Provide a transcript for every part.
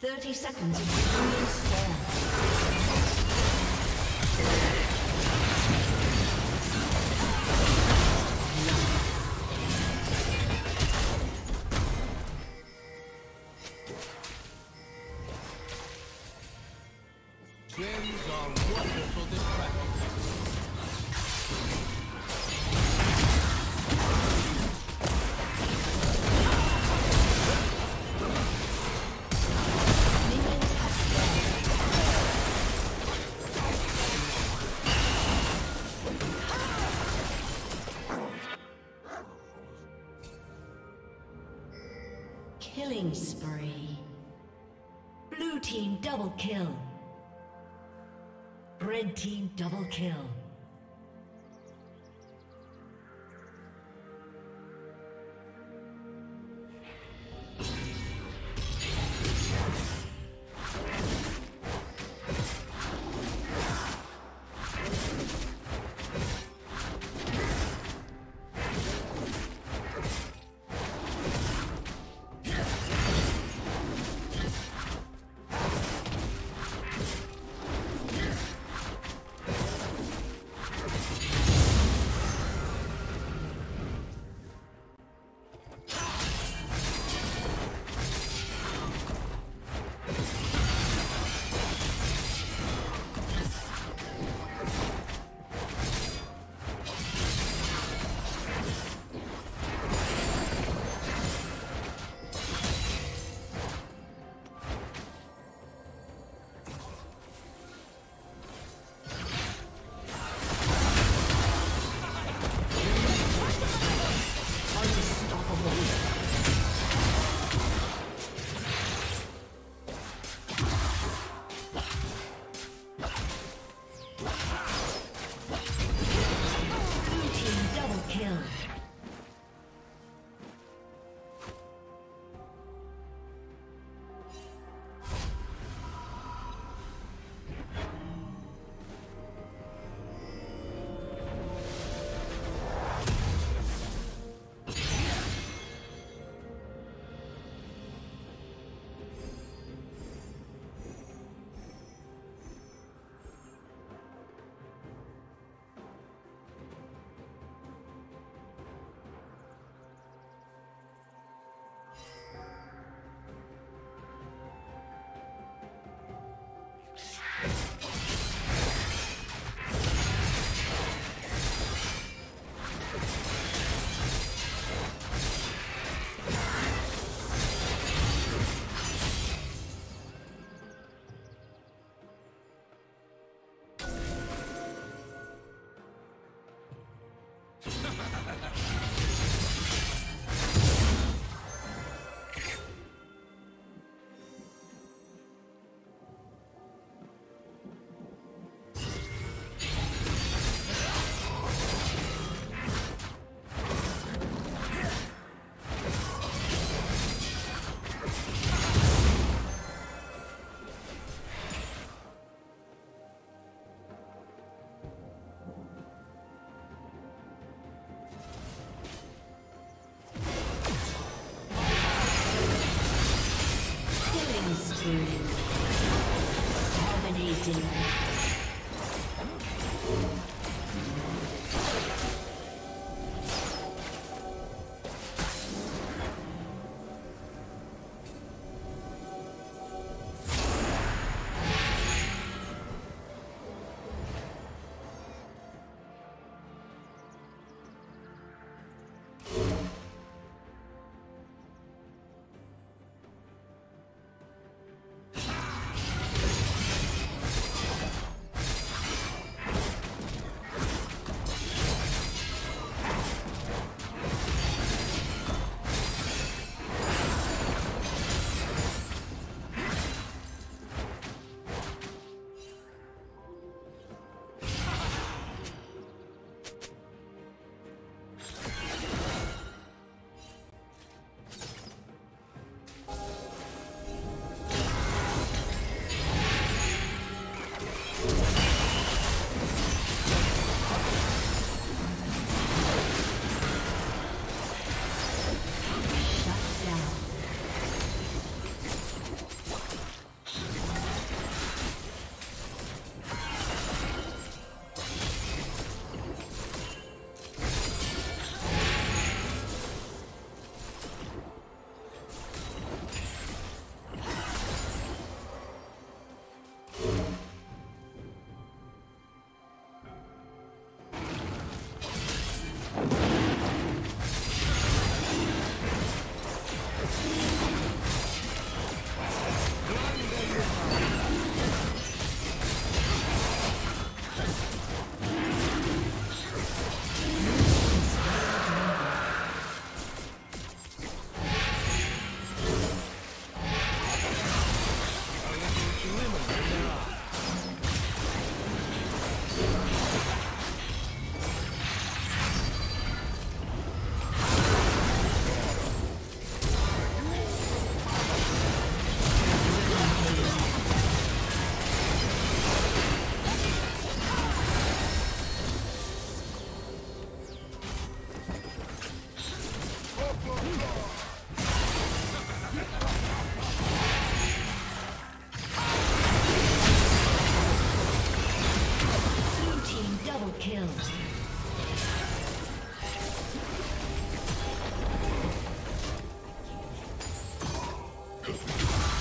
30 seconds of killing spree. Blue team double kill. Red team double kill. Like double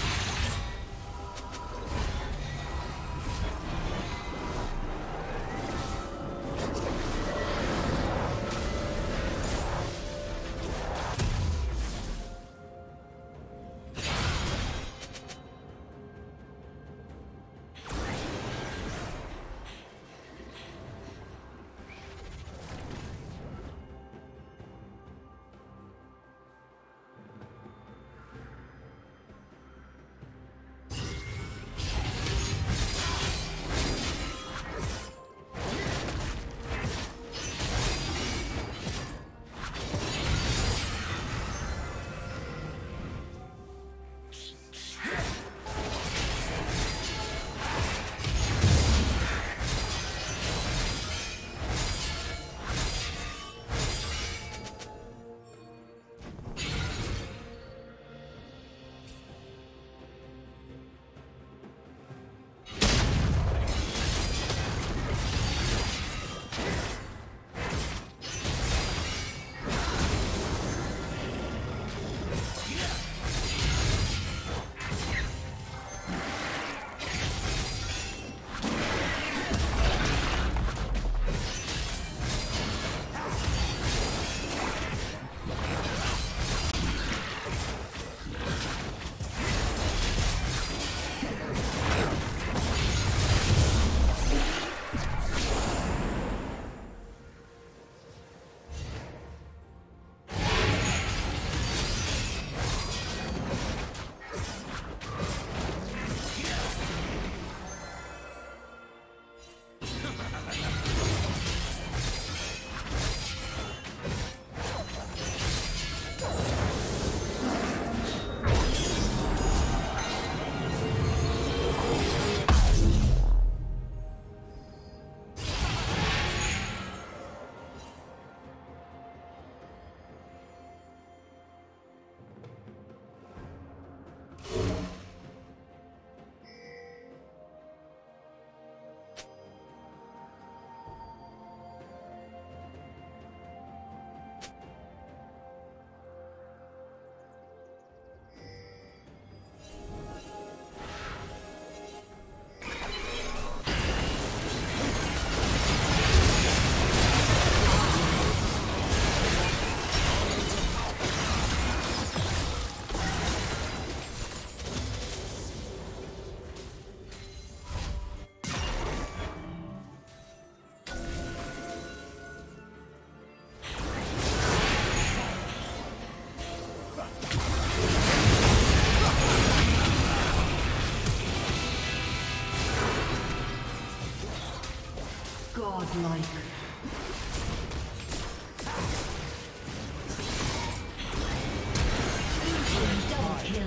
kill.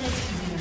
Next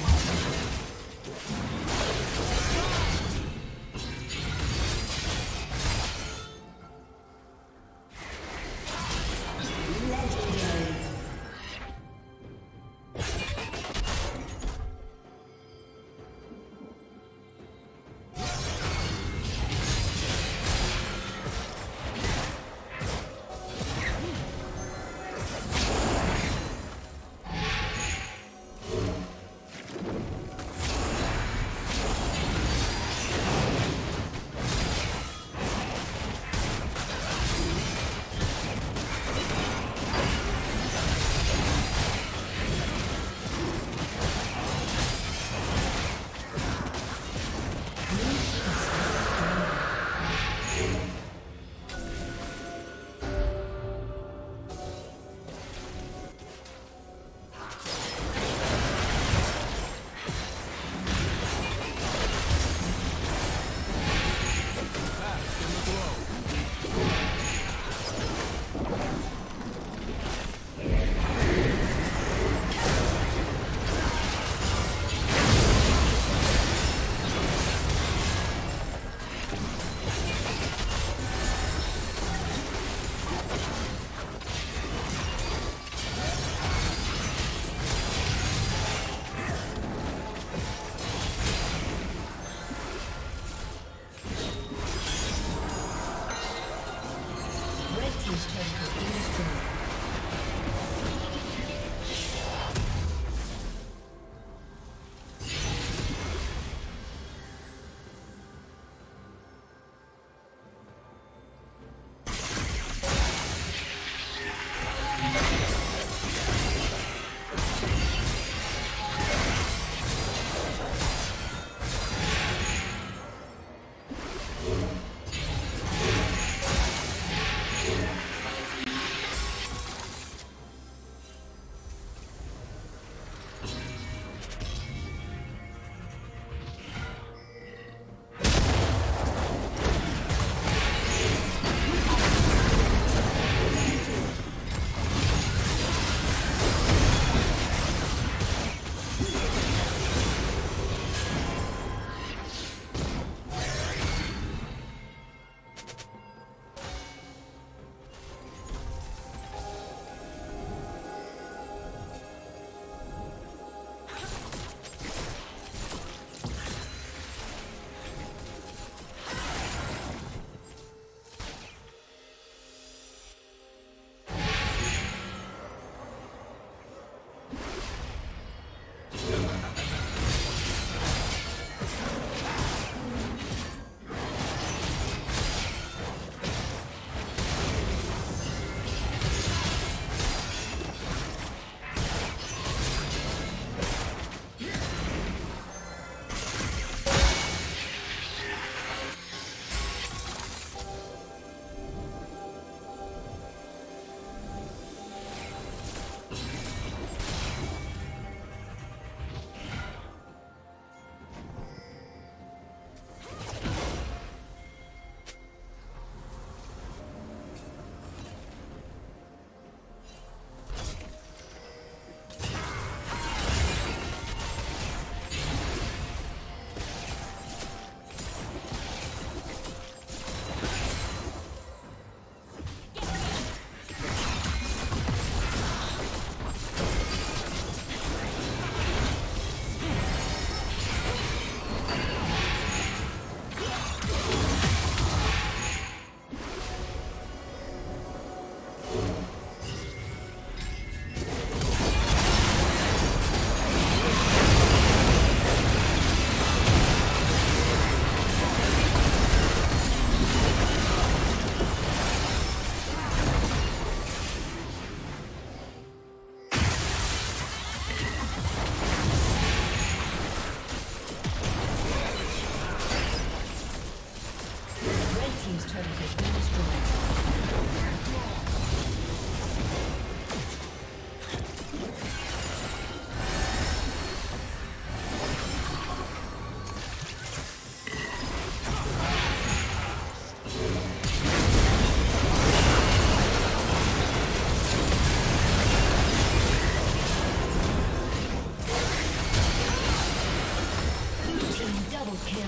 team's turret has been destroyed.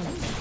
Kill.